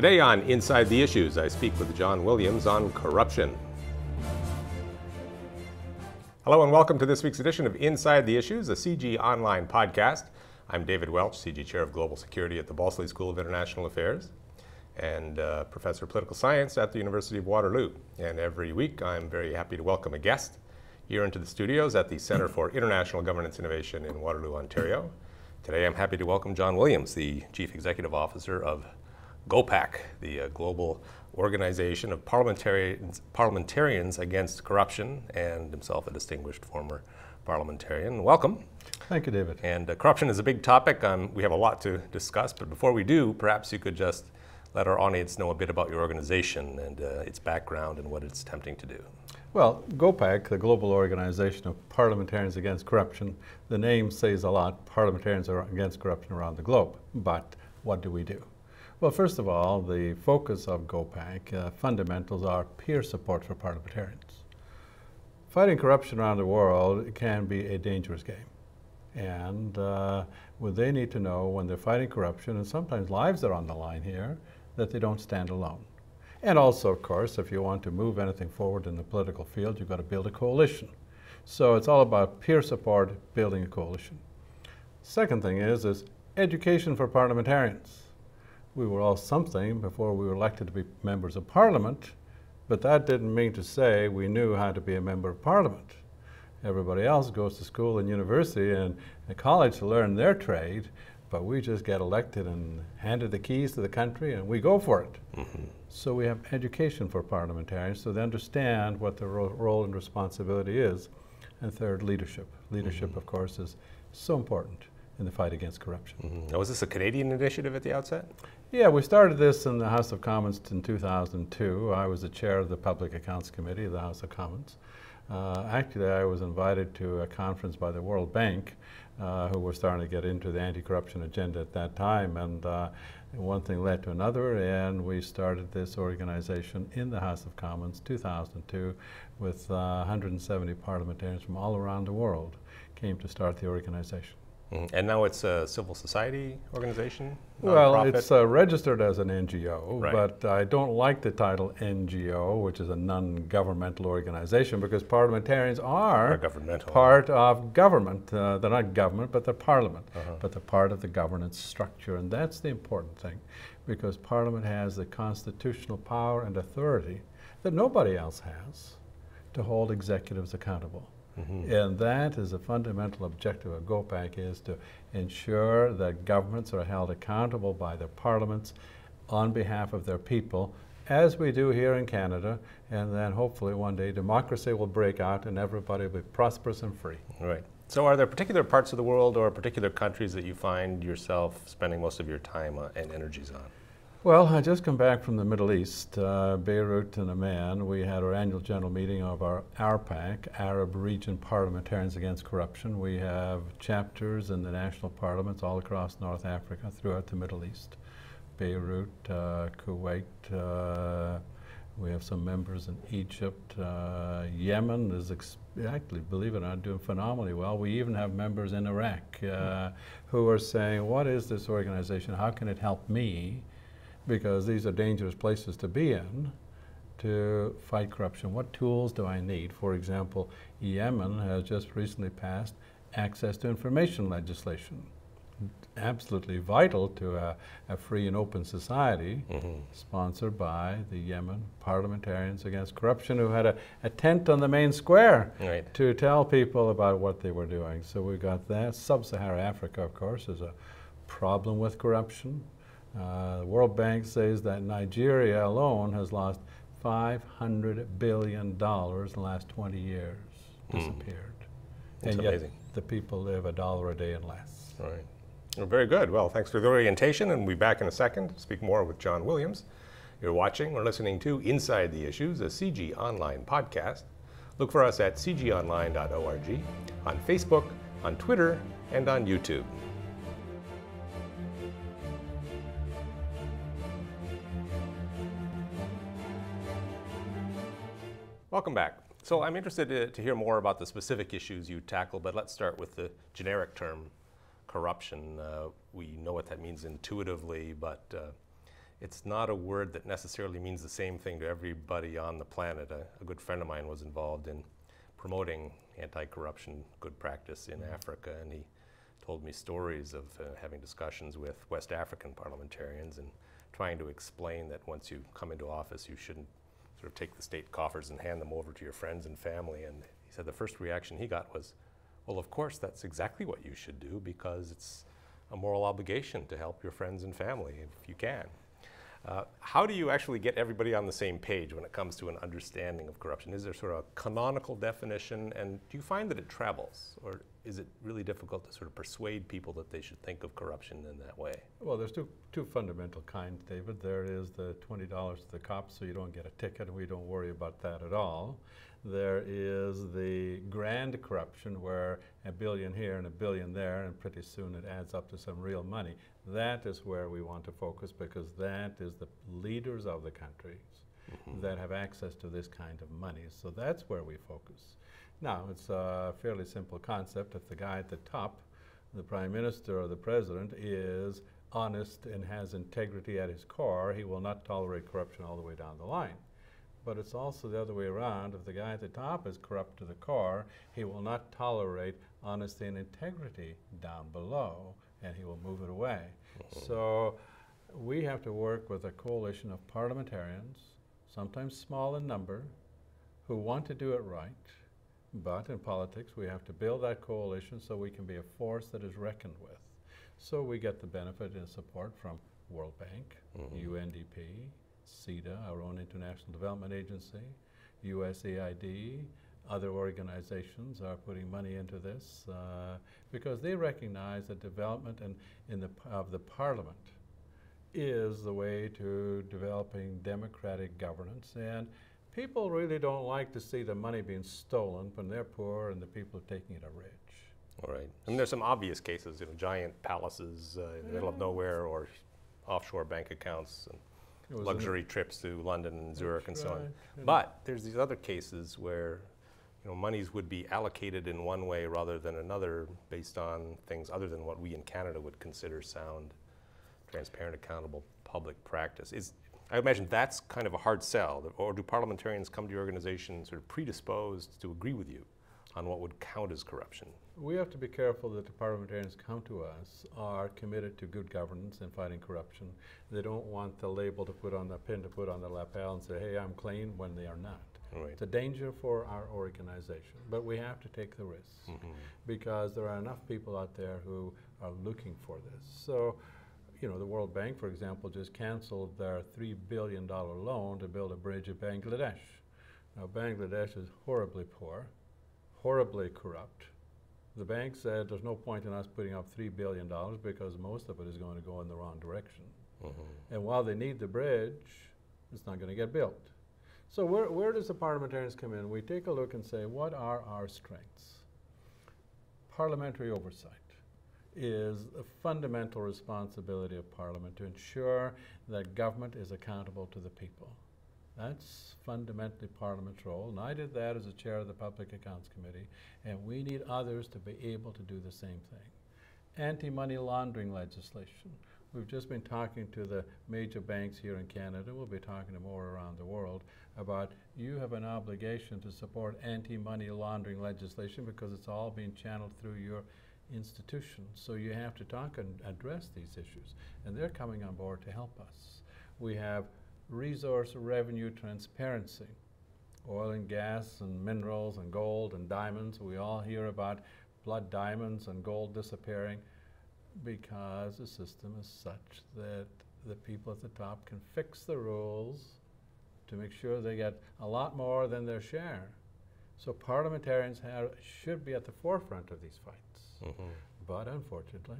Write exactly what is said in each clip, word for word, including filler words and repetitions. Today on Inside the Issues, I speak with John Williams on corruption. Hello and welcome to this week's edition of Inside the Issues, a C G online podcast. I'm David Welch, C G Chair of Global Security at the Balsley School of International Affairs and uh, Professor of Political Science at the University of Waterloo. And every week I'm very happy to welcome a guest here into the studios at the Centre for International Governance Innovation in Waterloo, Ontario. Today I'm happy to welcome John Williams, the Chief Executive Officer of GOPAC, the uh, Global Organization of Parliamentarians, Parliamentarians Against Corruption, and himself a distinguished former parliamentarian. Welcome. Thank you, David. And uh, corruption is a big topic. Um, we have a lot to discuss, but before we do, perhaps you could just let our audience know a bit about your organization and uh, its background and what it's attempting to do. Well, GOPAC, the Global Organization of Parliamentarians Against Corruption, the name says a lot. Parliamentarians are against corruption around the globe, but what do we do? Well, first of all, the focus of GOPAC uh, fundamentals are peer support for parliamentarians. Fighting corruption around the world can be a dangerous game. And uh, what they need to know when they're fighting corruption, and sometimes lives are on the line here, that they don't stand alone. And also, of course, if you want to move anything forward in the political field, you've got to build a coalition. So it's all about peer support, building a coalition. Second thing is, is education for parliamentarians. We were all something before we were elected to be members of Parliament, but that didn't mean to say we knew how to be a member of Parliament. Everybody else goes to school and university and, and college to learn their trade, but we just get elected and handed the keys to the country and we go for it. Mm-hmm. So we have education for parliamentarians so they understand what their ro role and responsibility is. And third, leadership. Leadership, mm-hmm. of course, is so important in the fight against corruption. Mm-hmm. Now, was this a Canadian initiative at the outset? Yeah, we started this in the House of Commons in two thousand two. I was the chair of the Public Accounts Committee of the House of Commons. Uh, actually, I was invited to a conference by the World Bank, uh, who were starting to get into the anti-corruption agenda at that time, and uh, one thing led to another, and we started this organization in the House of Commons two thousand two with uh, one hundred seventy parliamentarians from all around the world came to start the organization. Mm-hmm. And now it's a civil society organization? Well, it's uh, registered as an N G O, right. But I don't like the title N G O, which is a non-governmental organization, because parliamentarians are, are governmental. part of government. Uh, they're not government, but they're parliament, uh-huh. but they're part of the governance structure, and that's the important thing, because parliament has the constitutional power and authority that nobody else has to hold executives accountable. Mm-hmm. And that is a fundamental objective of GOPAC, is to ensure that governments are held accountable by their parliaments on behalf of their people, as we do here in Canada, and then hopefully one day democracy will break out and everybody will be prosperous and free. Right. So are there particular parts of the world or particular countries that you find yourself spending most of your time uh, and energies on? Well, I just come back from the Middle East, uh, Beirut and Amman. We had our annual general meeting of our ARPAC, Arab Region Parliamentarians Against Corruption. We have chapters in the national parliaments all across North Africa, throughout the Middle East. Beirut, uh, Kuwait, uh, we have some members in Egypt. Uh, Yemen is actually, believe it or not, doing phenomenally well. We even have members in Iraq uh, who are saying, what is this organization? How can it help me? Because these are dangerous places to be in to fight corruption. What tools do I need? For example, Yemen has just recently passed access to information legislation. Absolutely vital to a, a free and open society, mm-hmm. sponsored by the Yemen Parliamentarians Against Corruption, who had a, a tent on the main square right. to tell people about what they were doing. So we've got that. Sub-Saharan Africa, of course, is a problem with corruption. Uh, the World Bank says that Nigeria alone has lost five hundred billion dollars in the last twenty years, disappeared. Mm. That's and yet amazing. The people live a dollar a day and less. All right. Well, very good. Well, thanks for the orientation, and we'll be back in a second to speak more with John Williams. You're watching or listening to Inside the Issues, a C G Online podcast. Look for us at c g online dot org, on Facebook, on Twitter, and on YouTube. Welcome back. So I'm interested to, to hear more about the specific issues you tackle, but let's start with the generic term corruption. Uh, we know what that means intuitively, but uh, it's not a word that necessarily means the same thing to everybody on the planet. A, a good friend of mine was involved in promoting anti-corruption good practice in Africa, and he told me stories of uh, having discussions with West African parliamentarians and trying to explain that once you come into office, you shouldn't sort of take the state coffers and hand them over to your friends and family. And he said the first reaction he got was, well, of course, that's exactly what you should do, because it's a moral obligation to help your friends and family if you can. Uh, how do you actually get everybody on the same page when it comes to an understanding of corruption? Is there sort of a canonical definition, and do you find that it travels, or is it really difficult to sort of persuade people that they should think of corruption in that way? Well, there's two, two fundamental kinds, David. There is the twenty dollars to the cops so you don't get a ticket, and we don't worry about that at all. There is the grand corruption where a billion here and a billion there, and pretty soon it adds up to some real money. That is where we want to focus, because that is the leaders of the countries mm-hmm. that have access to this kind of money. So that's where we focus. Now, it's a fairly simple concept. If the guy at the top, the prime minister or the president, is honest and has integrity at his core, he will not tolerate corruption all the way down the line. But it's also the other way around. If the guy at the top is corrupt to the core, he will not tolerate honesty and integrity down below, and he will move it away. Mm-hmm. So we have to work with a coalition of parliamentarians, sometimes small in number, who want to do it right. But in politics, we have to build that coalition so we can be a force that is reckoned with. So we get the benefit and support from World Bank, mm-hmm. U N D P, CEDA, our own International Development Agency, U S A I D, other organizations are putting money into this uh, because they recognize that development and in the of the parliament is the way to developing democratic governance. And people really don't like to see the money being stolen when they're poor and the people taking it are rich. All right. And there's some obvious cases, you know, giant palaces uh, in the middle of nowhere or offshore bank accounts. And luxury trips to London and Zurich and so on. But there's these other cases where, you know, monies would be allocated in one way rather than another based on things other than what we in Canada would consider sound, transparent, accountable public practice. Is, I imagine that's kind of a hard sell. Or do parliamentarians come to your organization sort of predisposed to agree with you on what would count as corruption? We have to be careful that the parliamentarians come to us are committed to good governance and fighting corruption. They don't want the label to put on the pin to put on the lapel and say, hey, I'm clean, when they are not. Right. It's a danger for our organization, but we have to take the risk mm-hmm. because there are enough people out there who are looking for this. So, you know, the World Bank, for example, just canceled their three billion dollar loan to build a bridge in Bangladesh. Now, Bangladesh is horribly poor, horribly corrupt. The bank said there's no point in us putting up three billion dollars because most of it is going to go in the wrong direction. Mm-hmm. And while they need the bridge, it's not going to get built. So where, where does the parliamentarians come in? We take a look and say, what are our strengths? Parliamentary oversight is a fundamental responsibility of Parliament to ensure that government is accountable to the people. That's fundamentally Parliament's role, and I did that as a chair of the Public Accounts Committee, and we need others to be able to do the same thing. Anti-money laundering legislation. We've just been talking to the major banks here in Canada, we'll be talking to more around the world, about you have an obligation to support anti-money laundering legislation because it's all being channeled through your institution. So you have to talk and address these issues, and they're coming on board to help us. We have resource revenue transparency. Oil and gas and minerals and gold and diamonds. We all hear about blood diamonds and gold disappearing because the system is such that the people at the top can fix the rules to make sure they get a lot more than their share. So parliamentarians have, should be at the forefront of these fights. Mm-hmm. But unfortunately,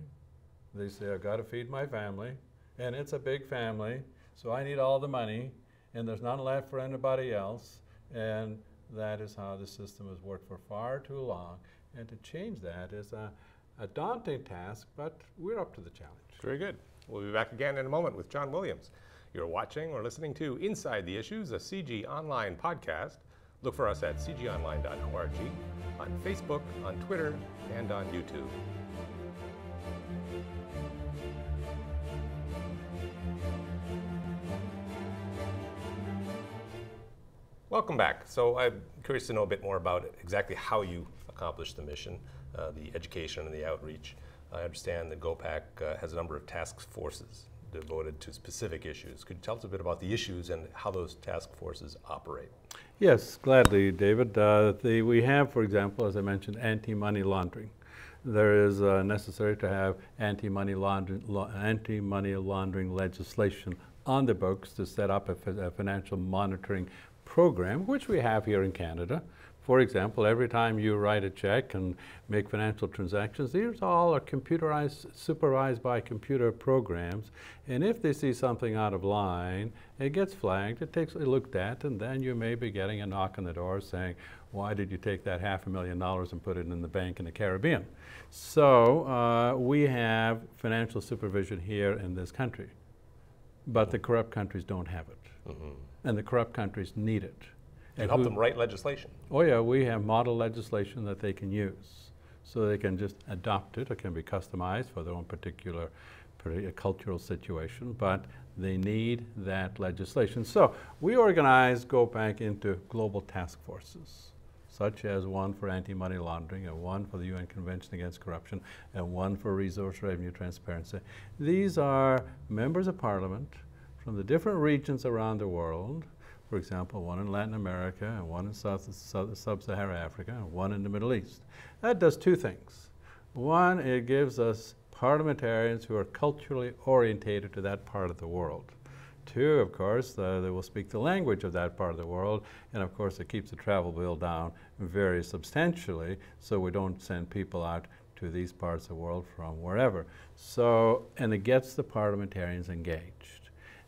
they say, I've got to feed my family, and it's a big family, so I need all the money, and there's none left for anybody else, and that is how the system has worked for far too long. And to change that is a, a daunting task, but we're up to the challenge. Very good. We'll be back again in a moment with John Williams. You're watching or listening to Inside the Issues, a C G Online podcast. Look for us at c g online dot org, on Facebook, on Twitter, and on YouTube. Welcome back. So I'm curious to know a bit more about exactly how you accomplished the mission, uh, the education and the outreach. I understand that GOPAC uh, has a number of task forces devoted to specific issues. Could you tell us a bit about the issues and how those task forces operate? Yes, gladly, David. Uh, the, we have, for example, as I mentioned, anti-money laundering. There is uh, necessary to have anti-money laundering, la anti-money laundering legislation on the books to set up a, a financial monitoring program, which we have here in Canada. For example, every time you write a check and make financial transactions, these all are computerized, supervised by computer programs. And if they see something out of line, it gets flagged, it takes looked at, and then you may be getting a knock on the door saying, why did you take that half a million dollars and put it in the bank in the Caribbean? So uh, we have financial supervision here in this country, but the corrupt countries don't have it. Mm-hmm. And the corrupt countries need it. And help them write legislation. Oh yeah, we have model legislation that they can use. So they can just adopt it, it can be customized for their own particular cultural situation, but they need that legislation. So we organize GOPAC into global task forces, such as one for anti-money laundering, and one for the U N Convention Against Corruption, and one for resource revenue transparency. These are members of parliament from the different regions around the world. For example, one in Latin America, and one in South, South, Sub-Saharan Africa, and one in the Middle East. That does two things. One, it gives us parliamentarians who are culturally orientated to that part of the world. Two, of course, uh, they will speak the language of that part of the world, and of course it keeps the travel bill down very substantially, so we don't send people out to these parts of the world from wherever. So, and it gets the parliamentarians engaged.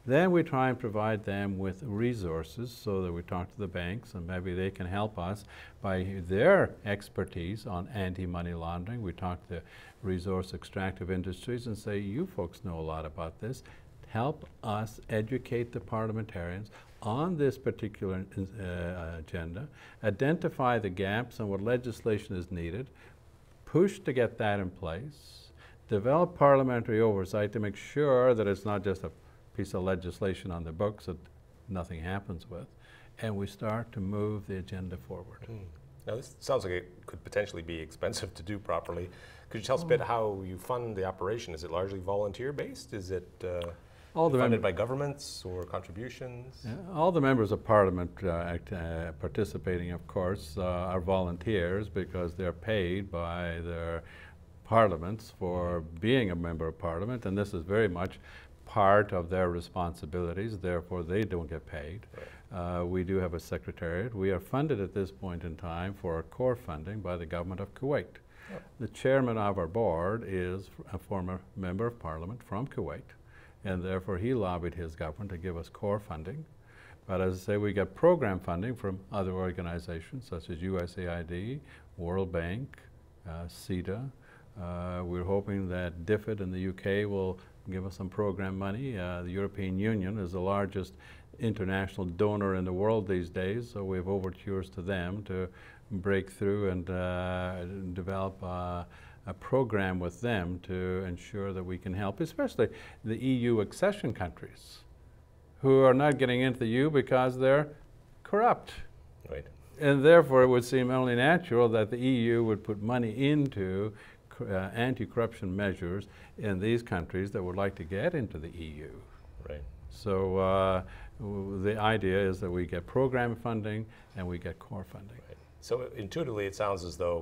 Then we try and provide them with resources so that we talk to the banks and maybe they can help us by their expertise on anti-money laundering. We talk to the resource extractive industries and say, you folks know a lot about this. Help us educate the parliamentarians on this particular uh, agenda, identify the gaps and what legislation is needed, push to get that in place, develop parliamentary oversight to make sure that it's not just a piece of legislation on the books that nothing happens with, and we start to move the agenda forward. Mm. Now this sounds like it could potentially be expensive to do properly. Could you tell us a bit how you fund the operation? Is it largely volunteer based? Is it uh, all the funded by governments or contributions? Yeah, all the members of parliament uh, act, uh, participating, of course, uh, are volunteers because they're paid by their parliaments for being a member of parliament, and this is very much part of their responsibilities, therefore they don't get paid. Right. Uh, we do have a secretariat. We are funded at this point in time for our core funding by the government of Kuwait. Yep. The chairman of our board is a former member of parliament from Kuwait, and therefore he lobbied his government to give us core funding. But as I say, we get program funding from other organizations such as U S A I D, World Bank, uh, CEDA. Uh, we're hoping that D F I D in the U K will give us some program money. Uh, the European Union is the largest international donor in the world these days, so we have overtures to them to break through and uh, develop uh, a program with them to ensure that we can help, especially the E U accession countries who are not getting into the E U because they're corrupt. Right. And therefore it would seem only natural that the E U would put money into Uh, anti-corruption measures in these countries that would like to get into the E U. Right. So uh, w the idea is that we get program funding and we get core funding. Right. So intuitively it sounds as though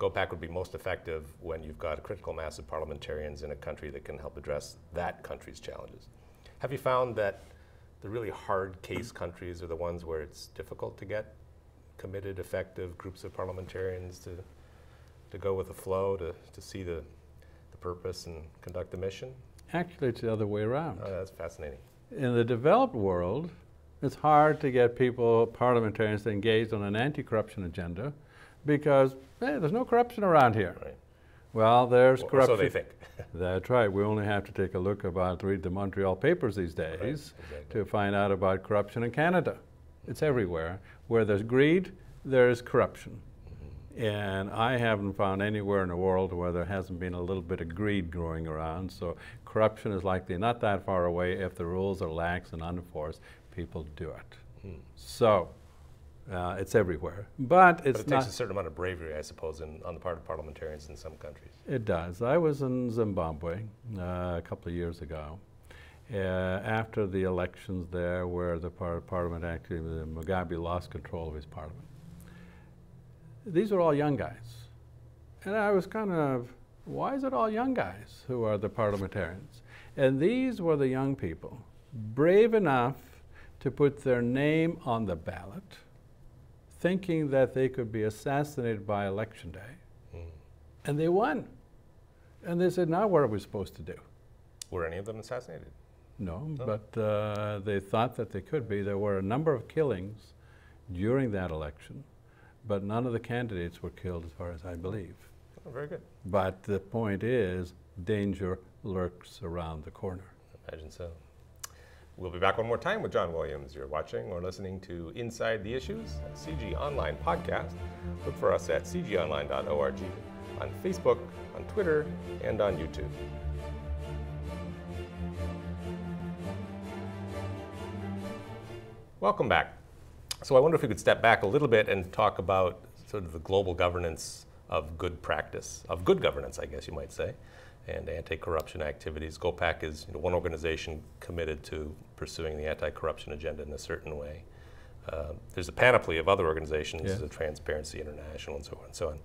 GOPAC would be most effective when you've got a critical mass of parliamentarians in a country that can help address that country's challenges. Have you found that the really hard case countries are the ones where it's difficult to get committed, effective groups of parliamentarians to to go with the flow, to, to see the, the purpose and conduct the mission? Actually, it's the other way around. Oh, that's fascinating. In the developed world, it's hard to get people, parliamentarians, engaged on an anti-corruption agenda because, hey, there's no corruption around here. Right. Well, there's well, corruption. So they think. That's right. We only have to take a look about, read the Montreal Papers these days right. exactly. to find out about corruption in Canada. It's everywhere. Where there's greed, there is corruption. And I haven't found anywhere in the world where there hasn't been a little bit of greed growing around, so corruption is likely not that far away. If the rules are lax and unenforced, people do it. Mm. So Uh, it's everywhere, but it's but it takes not a certain amount of bravery, I suppose, in, on the part of parliamentarians in some countries. It does. I was in Zimbabwe uh, a couple of years ago, uh, after the elections there, where the par parliament actually, Mugabe lost control of his parliament. These are all young guys, and I was kind of, why is it all young guys who are the parliamentarians? And these were the young people, brave enough to put their name on the ballot, thinking that they could be assassinated by election day, mm. and they won. And they said, now what are we supposed to do? Were any of them assassinated? No, no. but uh, they thought that they could be. There were a number of killings during that election, but none of the candidates were killed as far as I believe. Oh, very good. But the point is, danger lurks around the corner. I imagine so. We'll be back one more time with John Williams. You're watching or listening to Inside the Issues, a C G Online podcast. Look for us at c g online dot org, on Facebook, on Twitter, and on YouTube. Welcome back. So I wonder if we could step back a little bit and talk about sort of the global governance of good practice, of good governance, I guess you might say, and anti-corruption activities. GOPAC is you know, one organization committed to pursuing the anti-corruption agenda in a certain way. Uh, there's a panoply of other organizations, yeah. the Transparency International and so on and so on.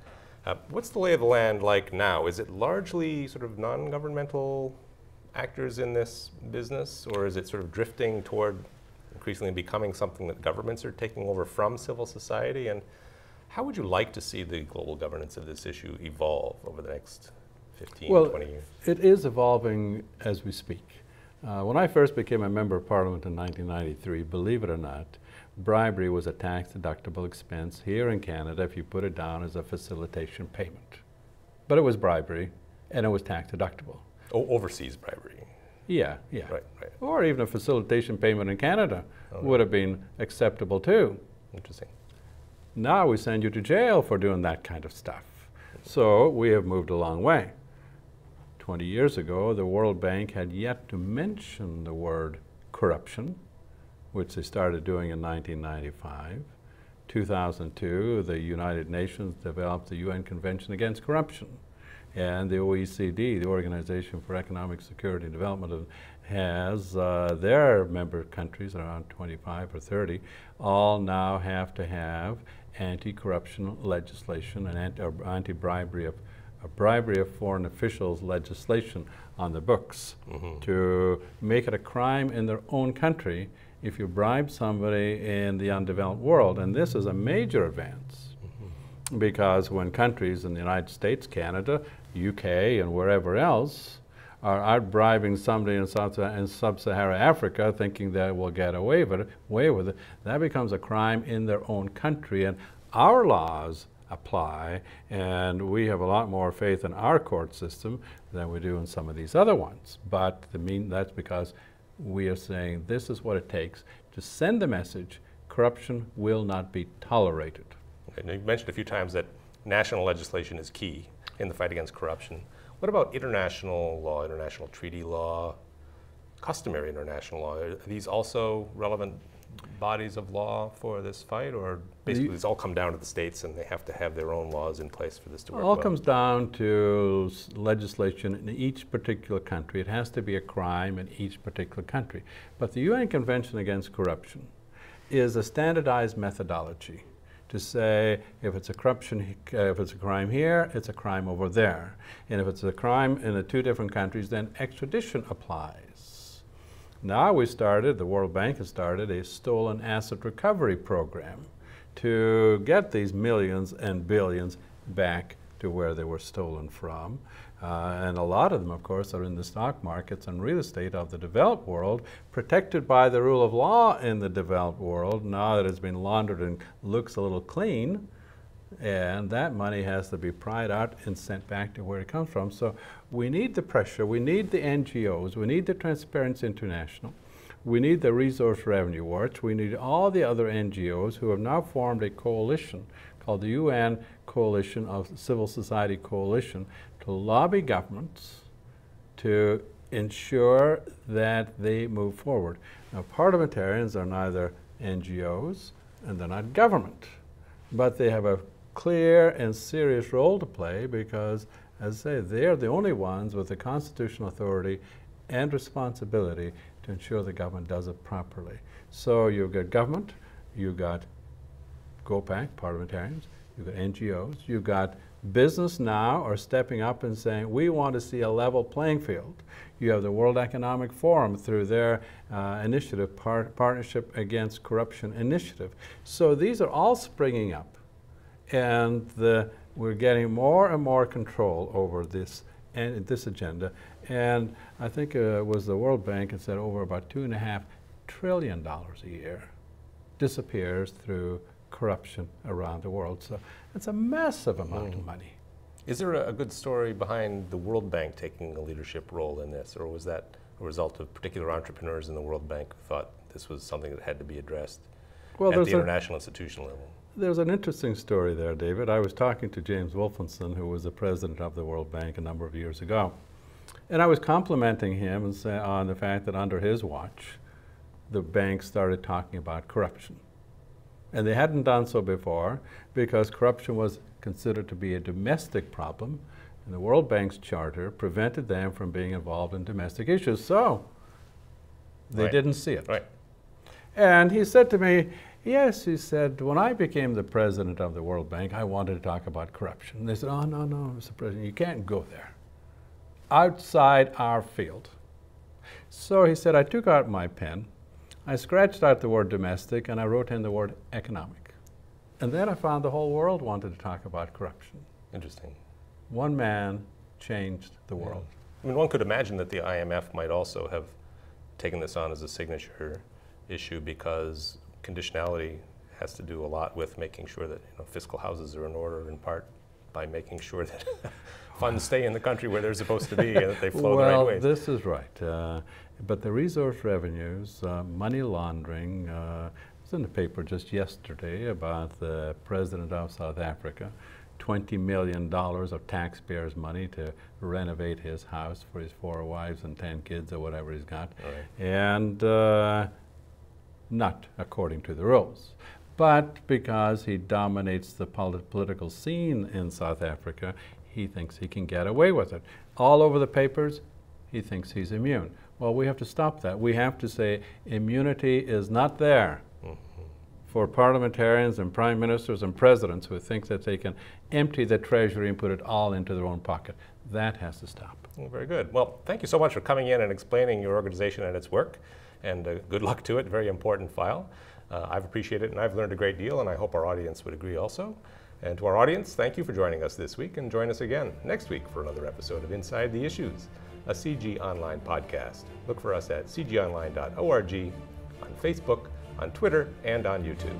Uh, what's the lay of the land like now? Is it largely sort of non-governmental actors in this business, or is it sort of drifting toward increasingly becoming something that governments are taking over from civil society? And how would you like to see the global governance of this issue evolve over the next fifteen, twenty years? It is evolving as we speak. Uh, when I first became a member of Parliament in nineteen ninety-three, believe it or not, bribery was a tax-deductible expense here in Canada if you put it down as a facilitation payment. But it was bribery, and it was tax-deductible. Oh, overseas bribery. Yeah, yeah. Right, right. Or even a facilitation payment in Canada oh, would have been acceptable too. Interesting. Now we send you to jail for doing that kind of stuff. So we have moved a long way. twenty years ago, the World Bank had yet to mention the word corruption, which they started doing in nineteen ninety-five. two thousand two, the United Nations developed the U N Convention Against Corruption, and the O E C D, the Organization for Economic Security and Development, has uh, their member countries, around twenty-five or thirty, all now have to have anti-corruption legislation and anti-bribery of bribery of foreign officials legislation on the books mm-hmm. to make it a crime in their own country if you bribe somebody in the undeveloped world. And this is a major advance mm-hmm. because when countries in the United States, Canada, U K, and wherever else are out bribing somebody in sub-Saharan Africa thinking that we'll get away with it, away with it, that becomes a crime in their own country. And our laws apply, and we have a lot more faith in our court system than we do in some of these other ones. But the mean, that's because we are saying this is what it takes to send the message, corruption will not be tolerated. Okay, now you mentioned a few times that national legislation is key in the fight against corruption. What about international law, international treaty law, customary international law? Are these also relevant bodies of law for this fight, or basically it's all come down to the states and they have to have their own laws in place for this to work well? It all comes down to legislation in each particular country. It has to be a crime in each particular country. But the U N Convention Against Corruption is a standardized methodology to say if it's a corruption, if it's a crime here, it's a crime over there. And if it's a crime in the two different countries, then extradition applies. Now we started, the World Bank has started a stolen asset recovery program to get these millions and billions back to where they were stolen from. Uh, and a lot of them, of course, are in the stock markets and real estate of the developed world, protected by the rule of law in the developed world. Now that it's been laundered and looks a little clean, and that money has to be pried out and sent back to where it comes from. So we need the pressure, we need the N G Os, we need the Transparency International, we need the Resource Revenue Watch, we need all the other N G Os who have now formed a coalition called the U N Coalition of Civil Society Coalition to lobby governments to ensure that they move forward. Now, parliamentarians are neither N G Os and they're not government. But they have a clear and serious role to play because, as I say, they're the only ones with the constitutional authority and responsibility to ensure the government does it properly. So you've got government, you've got GOPAC, parliamentarians, you've got N G Os, you've got business now are stepping up and saying, we want to see a level playing field. You have the World Economic Forum through their uh, initiative, par Partnership Against Corruption Initiative. So these are all springing up. And the, we're getting more and more control over this, and this agenda. And I think uh, it was the World Bank that said over about two and a half trillion dollars a year disappears through corruption around the world. So it's a massive amount mm. of money. Is there a, a good story behind the World Bank taking a leadership role in this, or was that a result of particular entrepreneurs in the World Bank who thought this was something that had to be addressed well, at the international a, institutional level? There's an interesting story there, David. I was talking to James Wolfensohn, who was the president of the World Bank a number of years ago, and I was complimenting him and say, on the fact that under his watch, the bank started talking about corruption. And they hadn't done so before because corruption was considered to be a domestic problem, and the World Bank's charter prevented them from being involved in domestic issues. So they right. didn't see it. Right. And he said to me, yes, he said, when I became the president of the World Bank, I wanted to talk about corruption. And they said, oh, no, no, Mister President, you can't go there. Outside our field. So he said, I took out my pen, I scratched out the word domestic, and I wrote in the word economic. And then I found the whole world wanted to talk about corruption. Interesting. One man changed the world. Yeah. I mean, one could imagine that the I M F might also have taken this on as a signature issue because conditionality has to do a lot with making sure that you know, fiscal houses are in order, in part by making sure that funds stay in the country where they're supposed to be and that they flow well, the right way. Well, this is right. Uh, But the resource revenues, uh, money laundering, uh, was in the paper just yesterday about the president of South Africa, twenty million dollars of taxpayers' money to renovate his house for his four wives and ten kids or whatever he's got, right. and uh, not according to the rules. But because he dominates the polit- political scene in South Africa, he thinks he can get away with it. All over the papers, he thinks he's immune. Well, we have to stop that. We have to say immunity is not there mm-hmm. for parliamentarians and prime ministers and presidents who think that they can empty the treasury and put it all into their own pocket. That has to stop. Well, very good. Well, thank you so much for coming in and explaining your organization and its work, and uh, good luck to it. Very important file. Uh, I've appreciated it, and I've learned a great deal, and I hope our audience would agree also. And to our audience, thank you for joining us this week, and join us again next week for another episode of Inside the Issues, a C G Online podcast. Look for us at c g online dot org, on Facebook, on Twitter, and on YouTube.